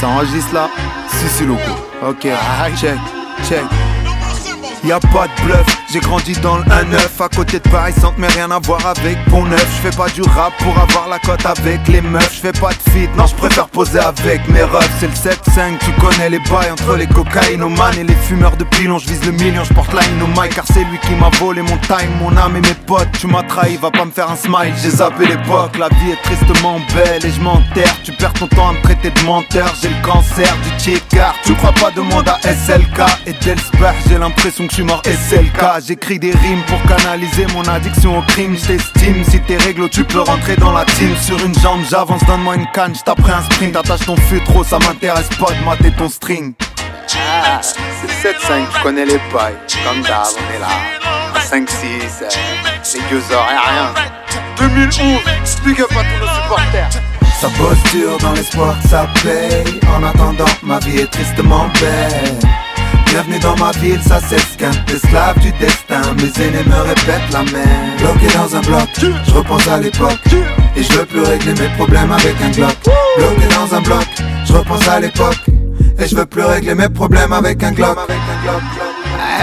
Ça enregistre là? Si, si, loco. Ok, check, check. Y'a pas de bluff, j'ai grandi dans le 1-9, à côté de Paris Centre mais rien à voir avec Pont-Neuf. J'fais pas du rap pour avoir la cote avec les meufs, j'fais pas de feat, non j'préfère poser avec mes refs. C'est le 7-5, tu connais les bails entre les cocaïnomanes et les fumeurs de pilons. J'vise le million, j'porte la inomai car c'est lui qui m'a volé mon time, mon âme et mes potes. Tu m'as trahi, va pas me faire un smile, j'ai zappé l'époque. La vie est tristement belle et j'm'enterre, tu perds ton temps à me traiter de menteur. J'ai le cancer du checker, tu crois pas, demande à SLK et Delspech. J'ai l'impression que je suis mort SLK, j'écris des rimes pour canaliser mon addiction au crime. J't'estime, si t'es réglo tu peux rentrer dans la team. Sur une jambe j'avance, donne-moi une canne, j'taperai un sprint. Attache ton feu trop, ça m'intéresse pas de mater ton string. C'est 7-5, tu connais les pailles, comme d'hab on est là. 5-6, les gueux heures et rien. 2011, big up à tous nos supporters. Ça bosse dur dans l'espoir que ça paye, en attendant ma vie est tristement belle. Bienvenue dans ma ville, ça s'esquinte, esclave du destin. Mes aînés me répètent la même. Bloqué dans un bloc, je repense à l'époque, et je veux plus régler mes problèmes avec un Glock. Bloqué dans un bloc, je repense à l'époque, et je veux plus régler mes problèmes avec un Glock.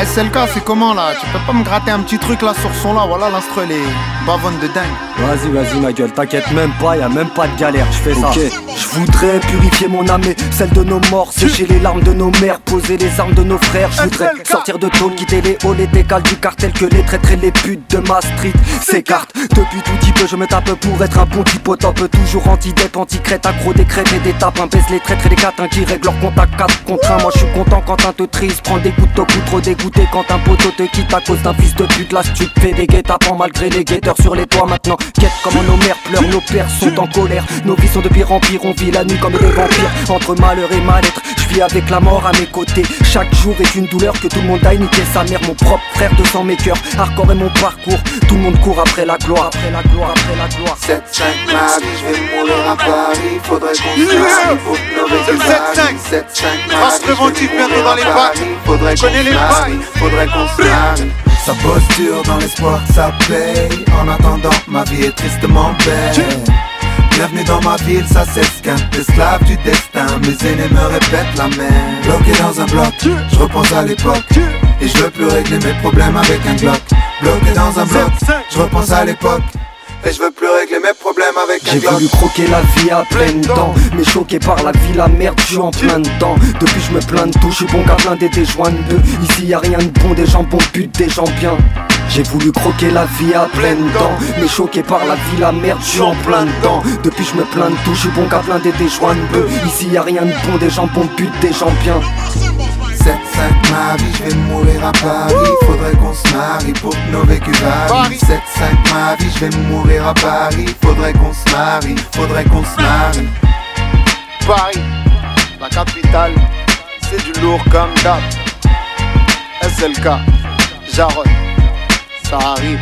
SLK, c'est comment là? Tu peux pas me gratter un petit truc là sur son là? Voilà, l'instru elle est bavonne de dingue. Vas-y, vas-y ma gueule, t'inquiète même pas, y'a même pas de galère, je fais ça. Ok, je voudrais purifier mon âme et celle de nos morts, sécher les larmes de nos mères, poser les armes de nos frères. Je voudrais sortir de tôle, quitter les halls, les décales du cartel, que les traîtres et les putes de ma street s'écartent. Depuis tout petit peu, je me tape pour être un bon type au top, toujours anti-dep, anti-crête, accro des crêpes et des tapes. Un baisse les traîtres et les catins qui règlent leur compte à 4 contre 1. Moi je suis content quand un te trise, prends des coups de coup trop dégoûté quand un poteau te quitte à cause d'un fils de pute. La stupe fait des guet-apens malgré les guetteurs sur les toits. Maintenant guette comment nos mères pleurent, nos pères sont en colère, nos vies sont de pire en pire, on vit la nuit comme des vampires. Entre malheur et mal-être, je vis avec la mort à mes côtés. Chaque jour est une douleur que tout le monde aille niquer sa mère. Mon propre frère de sang mes cœurs, hardcore est mon parcours, tout le monde court après la gloire, après la gloire, après la gloire. 7-5 ma vie, je vais mourir à Paris, faudrait qu'on se 7-5 trace préventive bientôt dans les bacs, connais les bails, faudrait qu'on se lave. Ça bosse dur dans l'espoir que ça paye, en attendant ma vie est tristement belle. Bienvenue dans ma ville, ça s'esquinte, esclave du destin, mes aînés me répètent la même. Bloqué dans un bloc, je repense à l'époque, et je veux plus régler mes problèmes avec un Glock. Bloqué dans un bloc, je repense à l'époque, et je veux plus régler mes problèmes avec un Glock. J'ai voulu croquer la vie à pleines dents, mais choqué par la vie, la merde, je suis en plein dedans. Depuis je me plains de tout, je suis bon qu'à plein des joints de deux. Ici y'a rien de bon, des gens bons putes, des gens bien. J'ai voulu croquer la vie à pleines dents, mais choqué par la vie, la merde, je suis en plein dedans. Depuis je me plains de tout, je suis bon qu'à plein des joints de deux. Ici y'a rien de bon, des gens bons putes, des gens bien. 7-5 ma vie, je vais mourir à Paris, faudrait qu'on se marie pour que nos vécus varient. 7-5 ma vie, je vais mourir à Paris, faudrait qu'on se marie, faudrait qu'on se marie. Paris, la capitale, c'est du lourd comme d'hab. SLK, Jarod, ça arrive.